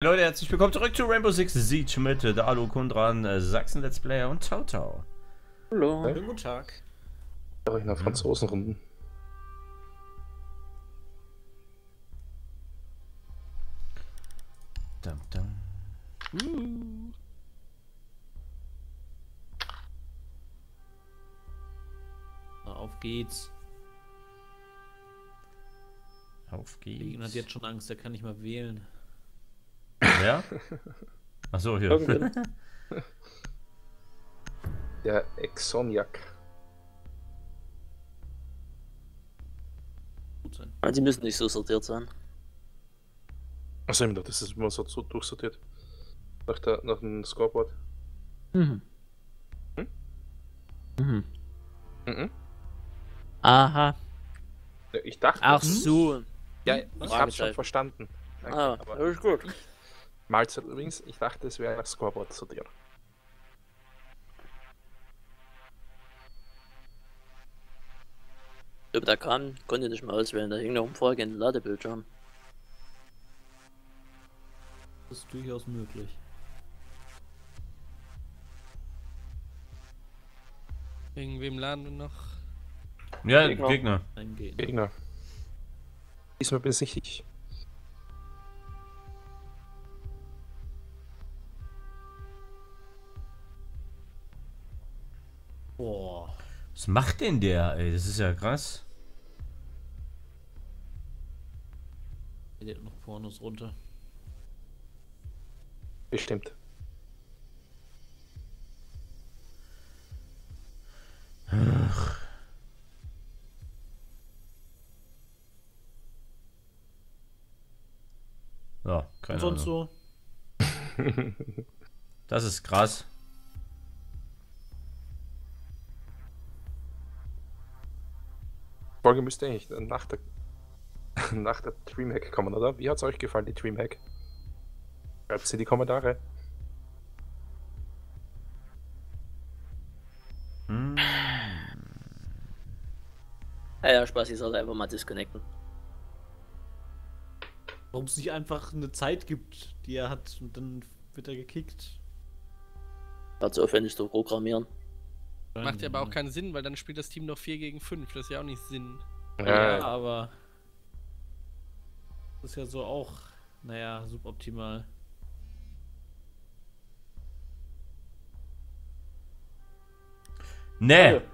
Leute, herzlich willkommen zurück zu Rainbow Six Siege mit Dalu, Kundran, Sachsen Let's Player und Tautau. Hallo. Hallo, guten Tag. Ich in der Franzosenrunde. Dum, dum. Auf geht's. Auf geht's. Der Gegner hat jetzt schon Angst, der kann nicht mal wählen. Ja? Achso, hier. Der Exoniak. Ah, die müssen nicht so sortiert sein. Achso, das ist immer so durchsortiert. Nach dem Scoreboard. Mhm. Hm? Mhm. Mhm. Aha. Ja, ich dachte. Ach so. Ja, ich hab's schon verstanden. Danke, ah, das ist gut. Mahlzeit übrigens, ich dachte, es wäre nach Scoreboard sortiert. Ob da kam, konnte ich nicht mehr auswählen, da hing noch ein vorgehender Ladebildschirm. Das ist durchaus möglich. Wegen wem laden wir noch? Ja, Gegner. Ein Gegner. Diesmal bin ich. Boah. Was macht denn der, ey? Das ist ja krass. Der hat noch Pornos runter. Bestimmt. Ach. Ja, keine Ahnung. Und so. Das ist krass. Folge müsste eigentlich nach der Dreamhack kommen, oder? Wie hat's euch gefallen, die Dreamhack? Schreibt sie in die Kommentare. Hm. Ja, Spaß, ich sollte einfach mal disconnecten. Warum es nicht einfach eine Zeit gibt, die er hat und dann wird er gekickt? War zu aufwendig zu programmieren. Macht ja aber auch keinen Sinn, weil dann spielt das Team noch 4 gegen 5, das ist ja auch nicht Sinn. Ja, aber das ist ja so auch, naja, suboptimal. Nee! Den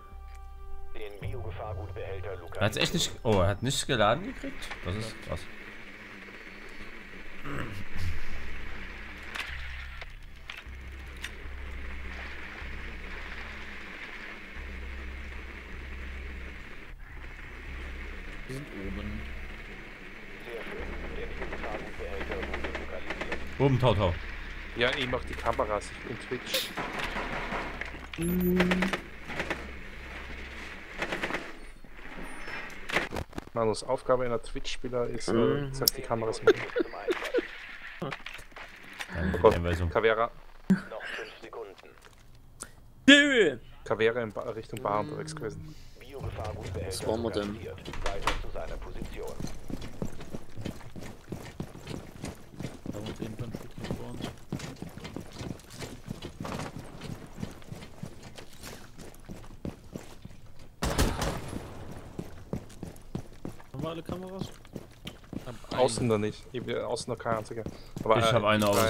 Biogefahrgutbehälter Luca. Hat's echt nicht. Oh, er hat nichts geladen gekriegt? Das ist krass. Wir sind oben. Oben, Tautau. Ja, ich mach die Kameras, ich bin Twitch. Manus, Aufgabe einer Twitch-Spieler ist, die Kameras machen. Oh, Caveira. Noch 5 Sekunden. Caveira in Richtung Bar unterwegs gewesen. Was wollen wir denn? Haben wir alle Kameras? Außen da nicht. Ich will außen noch keine einzige. Aber ich habe eine außen.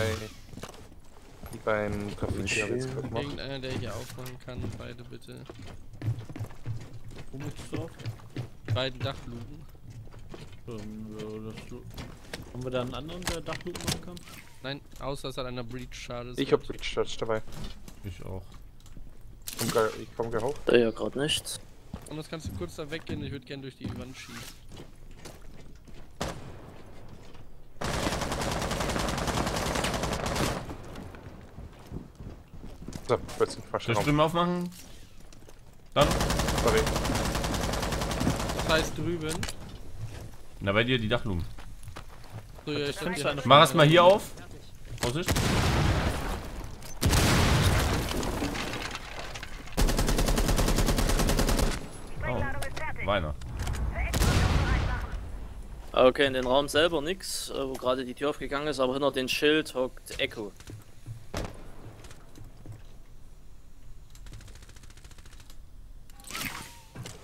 Die beim Kaffee habe jetzt gerade gemacht. Irgendeiner, der hier aufmachen kann, beide bitte. Wo möchtest du auf? Beiden Dachluken. Haben wir da einen anderen, der Dachluken machen kann? Nein, außer es hat einer Breach-Charge. Ich hab Breach-Charge dabei. Ich auch. Ich komm gleich hoch. Da ja gerade nichts. Und das kannst du kurz da weggehen, ich würde gerne durch die Wand schießen. So, plötzlich verschwunden. Soll ich drüben aufmachen? Dann. Sorry. Das heißt drüben. Na, bei dir die Dachlumen. So, ja, ich mach erstmal hier auf. Vorsicht. Oh, Weiner. Okay, in den Raum selber nix, wo gerade die Tür aufgegangen ist, aber hinter den Schild hockt Echo.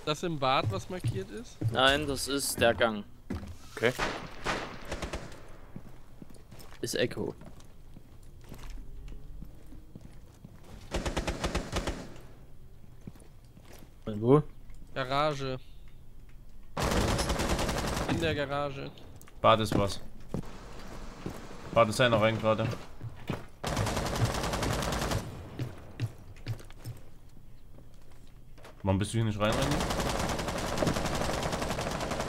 Das im Bad, was markiert ist? Nein, das ist der Gang. Okay. Ist Echo. Und wo? Garage. In der Garage. Bad ist was. Bad ist einer rein gerade. Warum bist du hier nicht rein?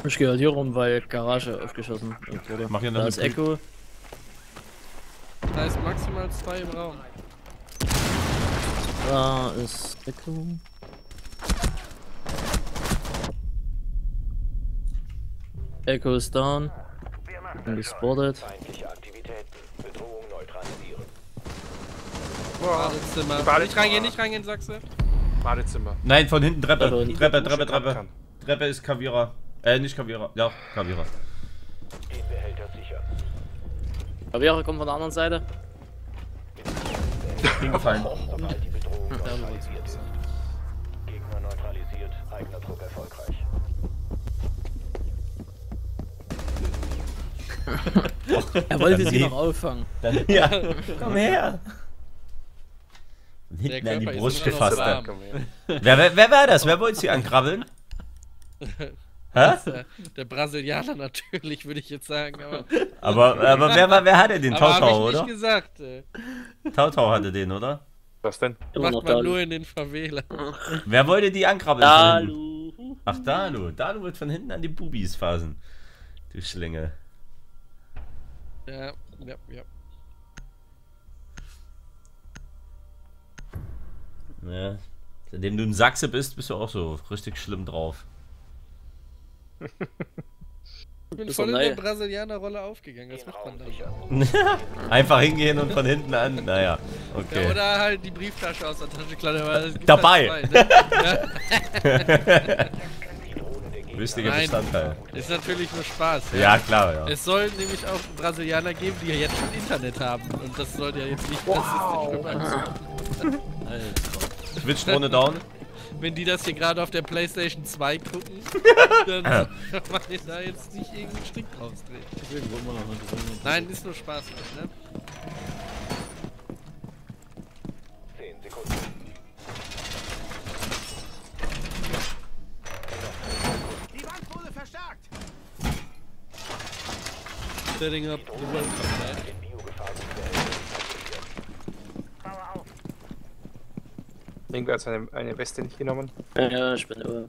Ich gehe halt hier rum, weil Garage aufgeschossen wurde. Mach hier noch da ist Echo. Da ist maximal 2 im Raum. Da ist Echo. Echo ist down. Und gespottet. Badezimmer. Nicht reingehen, Sachse. Badezimmer. Nein, von hinten Treppe. Treppe. Treppe ist Caveira. Nicht Caveira. Ja, Caveira. Den Behälter sicher. Caveira kommt von der anderen Seite. Hingefallen. Die Bedrohung neutralisiert. Gegner neutralisiert. Eigener Druck erfolgreich. Er wollte sie noch auffangen. Ja. Komm her. Hinten an die Brust gefasst. Wer war das? Wer wollte sie ankrabbeln? Hä? Der Brasilianer natürlich, würde ich jetzt sagen. Aber wer hatte den? Tautau, oder? Hab ich nicht gesagt. Tautau hatte den, oder? Was denn? Macht man nur in den Favela. Wer wollte die ankrabbeln? Dalu. Ach, Dalu. Dalu wird von hinten an die Bubis fassen. Du Schlinge. Ja. Ja, seitdem du ein Sachse bist, bist du auch so richtig schlimm drauf. Ich bin voll in der Brasilianer-Rolle aufgegangen, das macht man da. Einfach hingehen und von hinten an, naja, okay. Ja, oder halt die Brieftasche aus der Tasche klauen, aber es gibt dabei! Zwei, ne? Wichtiger Bestandteil. Ist natürlich nur Spaß. Ja, ja klar, ja. Es soll nämlich auch Brasilianer geben, die ja jetzt schon Internet haben. Und das sollte ja jetzt nicht rassistisch Twitch Runde down. Wenn die das hier gerade auf der PlayStation 2 gucken, dann kann man da jetzt nicht irgendeinen Strick draus drehen. Nein, ist nur Spaß, ne? 10 Sekunden. Setting up the welcome mat. Linke hat eine Weste nicht genommen. Ja, ich bin über.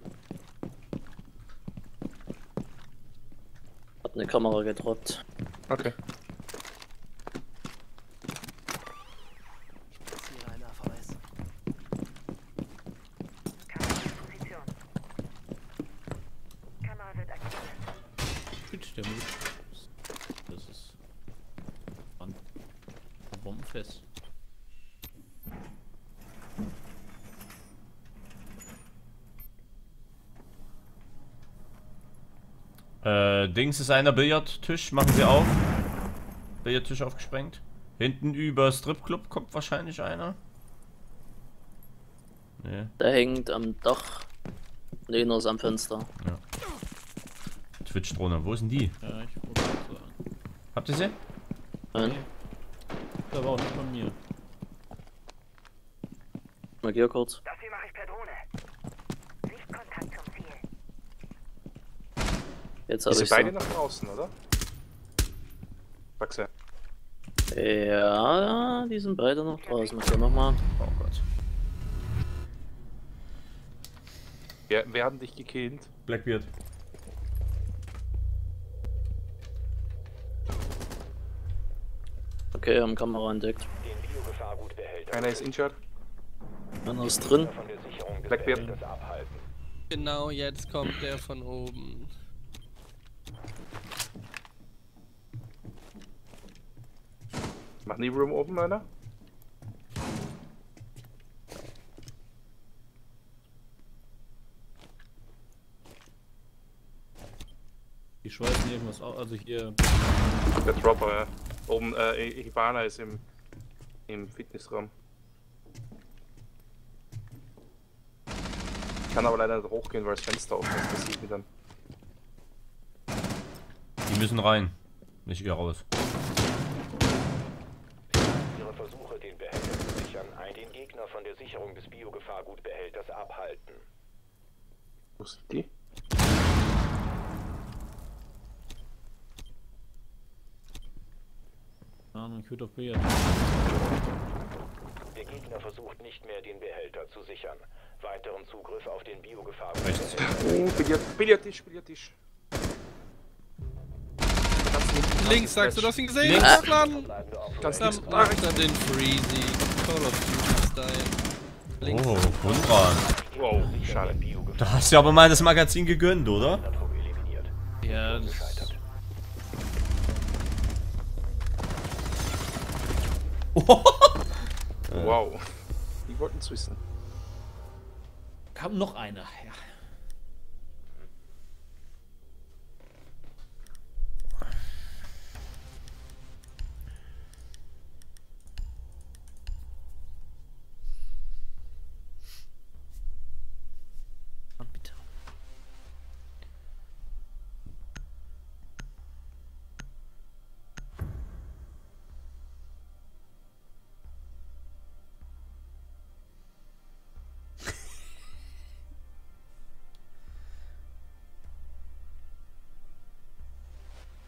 Hat eine Kamera gedroppt. Okay. Dings ist einer Billardtisch, machen sie auf. Billardtisch aufgesprengt. Hinten über Stripclub kommt wahrscheinlich einer. Nee. Der hängt am Dach. Nee, nur ist am Fenster. Ja. Twitch-Drohne, wo ist denn die? Ja, ich guck mal so an. Habt ihr sie? Nein. Nee. Da war auch nicht von mir. Mal hier kurz. Dafür mache ich per Drohne. Jetzt sind beide nach draußen, oder? Sachse. Ja, die sind beide noch draußen. Mach nochmal. Oh Gott. Ja, wir haben dich gekillt. Blackbeard. Okay, haben Kamera entdeckt. Einer ist injured. Einer ist drin. Blackbeard. Genau, jetzt kommt der von oben. Machen die Room open, Alter? Die schweißen irgendwas aus. Also hier. Der Dropper, ja. Oben, Hibana ist im Fitnessraum. Ich kann aber leider nicht hochgehen, weil das Fenster offen ist. Das sieht mich dann. Die müssen rein, nicht ihr raus. Ihre Versuche, den Behälter zu sichern, den Gegner von der Sicherung des Biogefahrgutbehälters abhalten. Wo sind die? Ich würde auf B. Der Gegner versucht nicht mehr, den Behälter zu sichern. Weiteren Zugriff auf den Biogefahrgutbehälter. Oh, Billardtisch. Links, sagst du, du hast ihn gesehen? Links. Aufladen! Ganz links. Macht er den Freezy. Call of Duty Style. Links. Oh, Grundran. Wow, schade. Da hast du aber mal das Magazin gegönnt, oder? Ja, das... Wow. Die wollten es wissen. Kam noch einer, ja.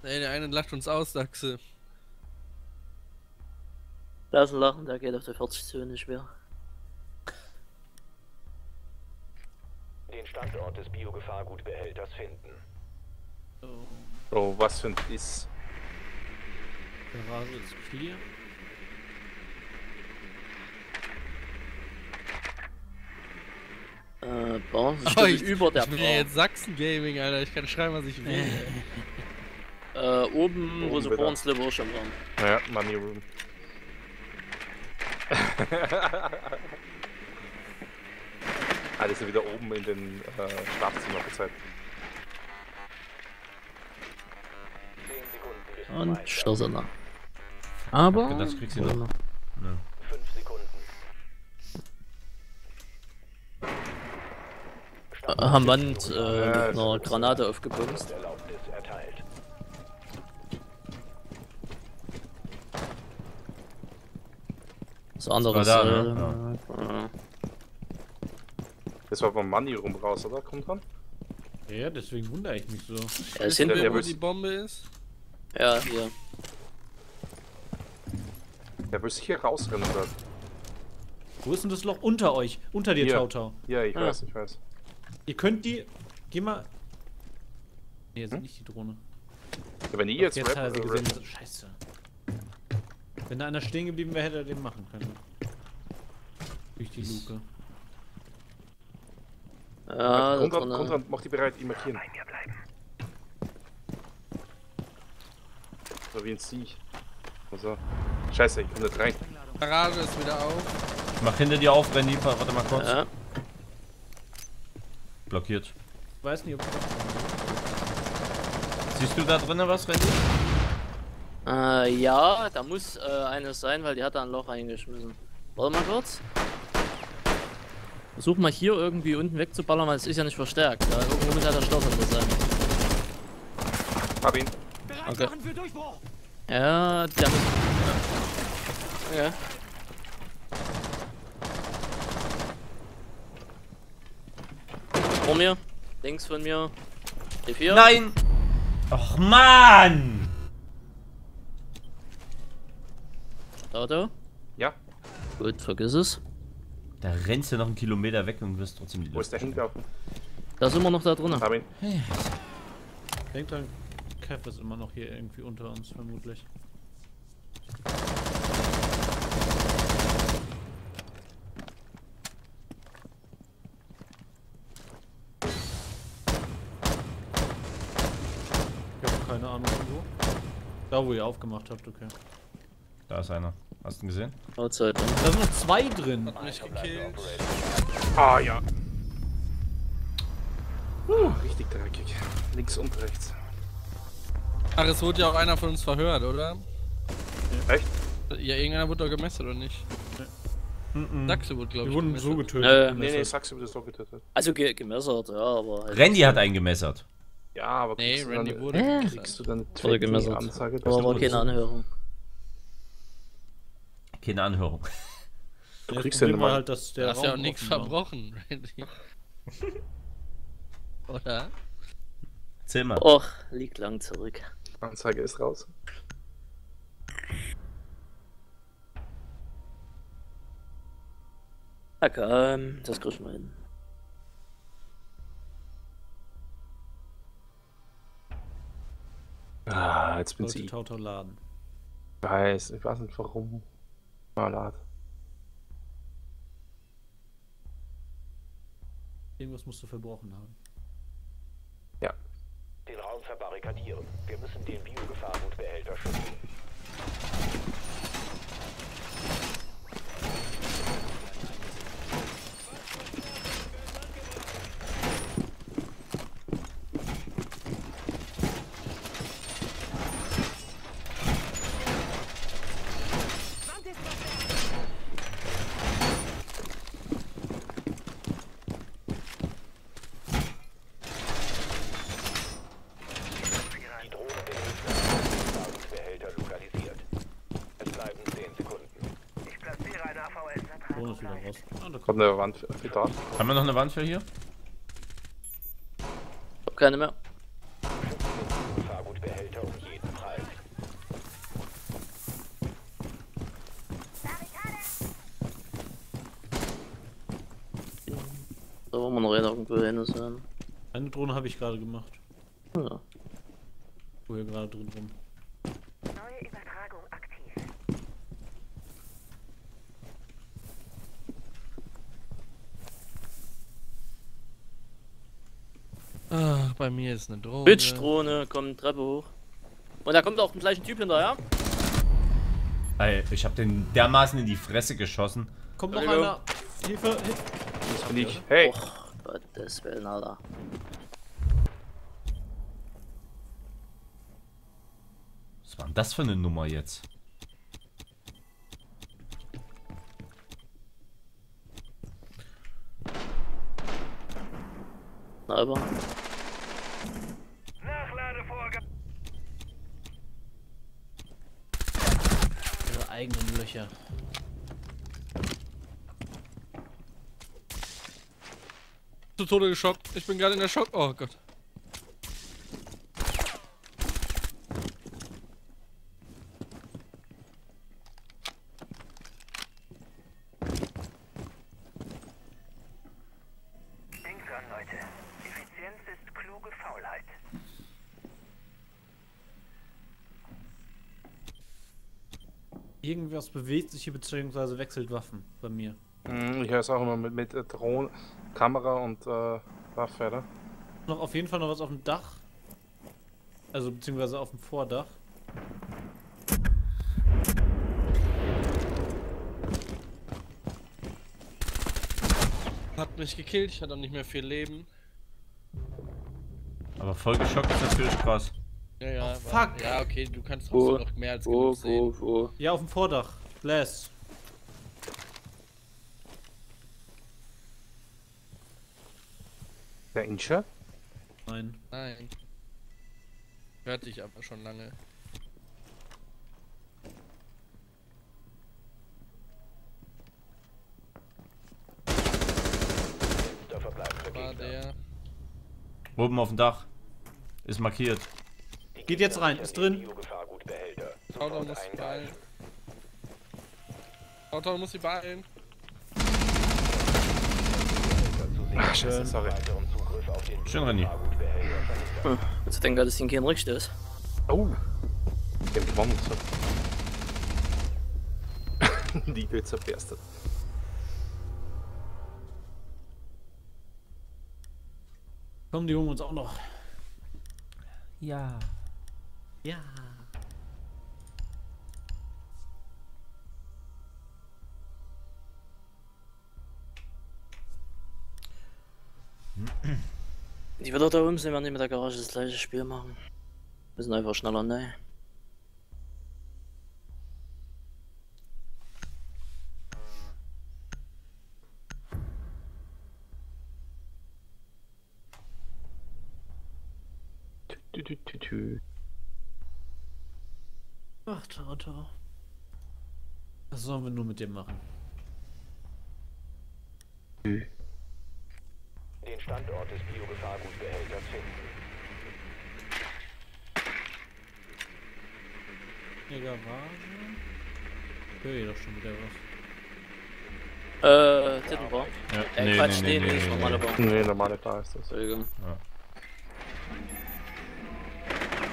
Ey, der eine lacht uns aus, Sachse. Das Lachen, da geht auf der 40 zu nicht mehr. Den Standort des Biogefahrgutbehälters finden. Oh, oh, was für ein Biss. Garage ist clear. Oh, ich über der bin ja jetzt Sachsen Gaming, Alter. Ich kann schreiben, was ich will. Oben, wo sie vor uns Level schon waren. Naja, Money Room. Ah, das ist wieder oben in den Schlafzimmer gezeigt. 10 Sekunden. Und Schlossana. Aber... das kriegst du noch. Ja. 5 Sekunden. Haben Wand mit einer Granate aufgebumst. Anderes. Das war da, ne? Ja. Das war vom Money Room raus, oder? Kommt dran? Ja, deswegen wundere ich mich so. Ja, ist hinten, wo die Bombe ist? Ja, hier. Der will sich hier rausrennen, oder? Wo ist denn das Loch? Unter euch! Unter dir, Tautau! Ja, ich weiß, ich weiß. Ihr könnt die... Geh mal... Ne, jetzt nicht die Drohne. Ja, wenn ihr jetzt... Jetzt hat er sie gesehen. Scheiße. Wenn da einer stehen geblieben wäre, hätte er den machen können. Durch die Luke. Ja, Grundrand, mach die bereit, die markieren. Nein, wir bleiben. So, wen zieh ich? Also, scheiße, ich komm nicht rein. Garage ist wieder auf. Mach hinter dir auf, Randy, warte mal kurz. Ja. Blockiert. Ich weiß nicht, ob ich... Siehst du da drinnen was, Randy? Ja, da muss eines sein, weil die hat da ein Loch reingeschmissen. Warte mal kurz. Versuch mal hier irgendwie unten wegzuballern, weil es ist ja nicht verstärkt. Da irgendwo muss ja der Stoff drin sein. Hab ihn. Okay. Ja, der muss... Ja. Vor mir. Links von mir. D4. Nein! Ach Mann! Auto? Ja. Gut, vergiss es. Da rennst du noch einen Kilometer weg und wirst trotzdem die Luft. Wo ist der hingelaufen? Da sind wir noch da drinnen. Hab ihn. Hey. Denk dran, Kev ist immer noch hier irgendwie unter uns, vermutlich. Ich hab keine Ahnung wo. Da, wo ihr aufgemacht habt, okay. Da ist einer. Hast du ihn gesehen? Da sind noch zwei drin. Hat mich gekillt. Ah ja. Richtig dreckig. Links und rechts. Ach, es wurde ja auch einer von uns verhört, oder? Ja. Echt? Ja, irgendeiner wurde doch gemessen, oder nicht? Sachse wurde, glaube ich, wurden so getötet. Nee, Sachse wurde so getötet. Also gemessert, ja, aber... Halt Randy hat einen gemessert. Ja, aber... Nee, Randy wurde gemessert. Kriegst du dann eine gemesserte Anzeige? Aber war keine Anhörung. Keine Anhörung. Du kriegst ja mal halt, dass der... Du hast ja auch nichts verbrochen, Randy. Oder? Zimmer. Och, liegt lang zurück. Anzeige ist raus. Okay, das kriegen wir hin. Ah, jetzt bin ich Tautau laden. Ich weiß nicht warum. Mal laden. Irgendwas musst du verbrochen haben. Ja. Den Raum verbarrikadieren. Wir müssen den Biogefahrgutbehälter schützen. Kommt eine Wand für da. Haben wir noch eine Wand für hier? Ich hab keine mehr. Da wollen wir noch irgendwo hin sein. Eine Drohne habe ich gerade gemacht. Ja. Wo hier gerade drin rum. Bei mir ist eine Drohne. Bitch-Drohne, kommt Treppe hoch. Und da kommt auch ein gleichen Typ hinterher. Ey, ich hab den dermaßen in die Fresse geschossen. Kommt noch einer. Hilfe, Hilfe. Das bin ich. Hey. Och, Gottes Willen, Alter. Was war denn das für eine Nummer jetzt? Na, aber. Eigenen Löcher. Zu Tode geschockt. Ich bin gerade in der Schock. Oh Gott. Denk dran, Leute. Effizienz ist kluge Faulheit. Irgendwas bewegt sich hier bzw. wechselt Waffen bei mir. Ich höre es auch immer mit Drohnen, Kamera und Waffe, oder? Noch auf jeden Fall noch was auf dem Dach. Also beziehungsweise auf dem Vordach. Hat mich gekillt, ich hatte auch nicht mehr viel Leben. Aber voll geschockt ist natürlich krass. Ja, oh, fuck! Ja, okay, du kannst trotzdem noch mehr als genug sehen. Ja, auf dem Vordach. Bless. Der Incher? Nein. Nein. Hört dich aber schon lange. War der. Oben auf dem Dach. Ist markiert. Geht jetzt rein, ist drin. Tautau muss die beeilen. Tautau muss die beeilen. Ach, schön. Sorry. Schön, René. Ich denke, dass ihn kein Rückstoß ist. Oh. Den Bomben zu. Die wird zerberstet. Komm, die holen uns auch noch. Ja. Ja. Ich will doch da oben sehen, wenn die mit der Garage das gleiche Spiel machen. Müssen einfach schneller, ne? Ach, Tautau. Was sollen wir nur mit dem machen? Den Standort des Biogefahrgutbehälters finden. Mega Wagen. Höre ich doch schon wieder was. Tittenbau? Ja, nee, Quatsch, nee, nee, ist normale Bau. Nee, normale Bau ist das. Entschuldigung. Ja.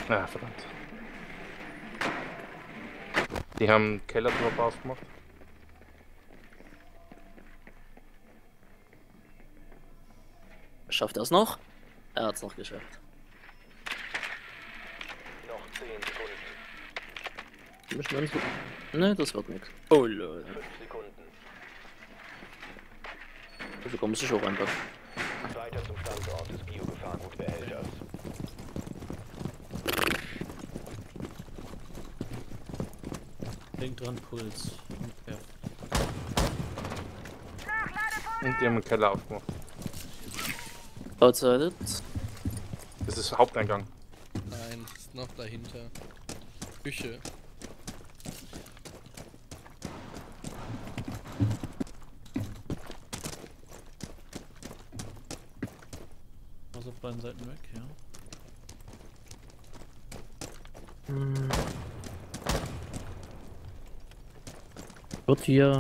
Na, verdammt. Die haben einen Keller-Drop aufgemacht. Schafft er es noch? Er hat es noch geschafft. Noch 10 Sekunden. Die müssen wir nicht. Ne, das wird nichts. Oh lol. 5 Sekunden. Also komm, muss ich auch reinpacken. Weiter zum Standort des Biogefahrgutbehälters. Denk dran, Puls. Ja. Und die haben einen Keller aufgemacht. Outside. Das ist Haupteingang. Nein, das ist noch dahinter. Küche. Was auf beiden Seiten weg, ja. Hm. Wird hier...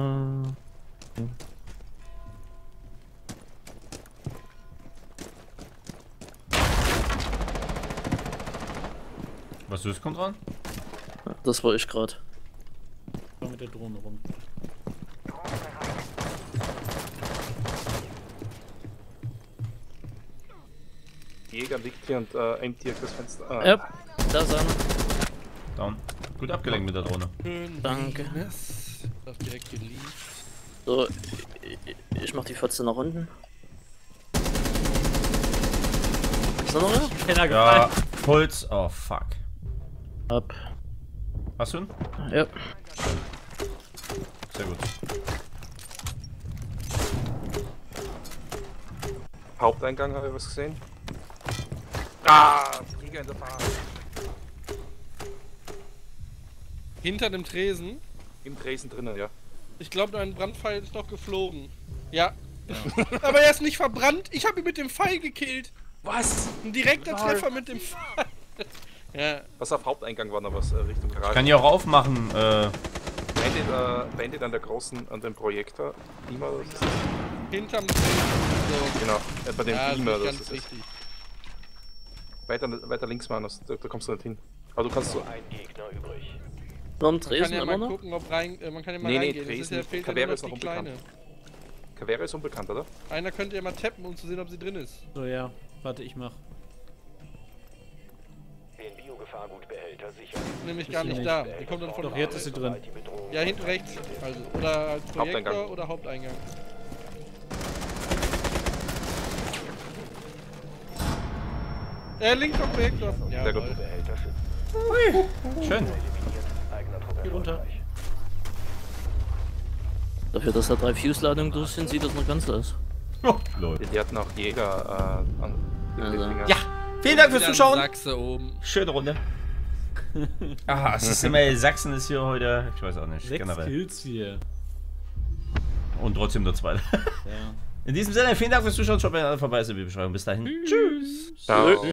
Was ist, kommt dran? Das war ich gerade. Ich war mit der Drohne rum. Jäger liegt hier und ein Tier fürs Fenster. Ah. Ja, da sind. Down. Gut abgelenkt mit der Drohne. Danke. Das direkt geliebt. So, ich mach die 14 nach unten. Ist da noch einer? Keiner gefallen. Ja, Puls, oh fuck. Ab. Hast du ihn? Ja. Sehr gut. Haupteingang, habe ich was gesehen? Ah, Jäger in der Bahn. Hinter dem Tresen? Im Tresen drinnen, ja. Ich glaube, ein Brandpfeil ist noch geflogen. Ja. Aber er ist nicht verbrannt. Ich habe ihn mit dem Pfeil gekillt. Was? Ein direkter Treffer mit dem Pfeil. Ja. Was auf Haupteingang war noch was Richtung Garage. Ich kann die auch aufmachen. Bandit an der großen, an dem Projektor. Beamer, das ist es. Hinterm Tresen. So. Genau, bei dem ja, Beamer, das ist es. Weiter links, Manus. Da kommst du nicht hin. Aber du kannst so... Ein Gegner übrig. Man kann ja mal noch gucken, ob rein, man kann ja mal reingehen. Nee, Tresen. Caveira ist noch unbekannt. Caveira ist unbekannt, oder? Einer könnte ja mal tappen, um zu sehen, ob sie drin ist. So, ja. Warte, ich mach. Den Biogefahrgutbehälter sichern. Nämlich gar nicht da. Die kommt dann von doch, jetzt ist sie drin. Ja, hinten rechts. Also, oder als Projektor Haupteingang. Oder Haupteingang. Links vom Projektor. Ja, sehr gut. Hui. Schön. Geh runter. Dafür, dass da 3 Fuse-Ladungen durch sind, sieht das noch ganz aus. Oh, Leute. Die hatten auch Jäger an also. Ja, vielen Dank fürs Zuschauen. Sachse oben. Schöne Runde. Aha, es ist immer, Sachsen ist hier heute, ich weiß auch nicht, 6 Kills hier. Und trotzdem nur 2. Ja. In diesem Sinne, vielen Dank fürs Zuschauen. Schaut bei den anderen vorbei, ist in der Beschreibung. Bis dahin. Tschüss. Ciao.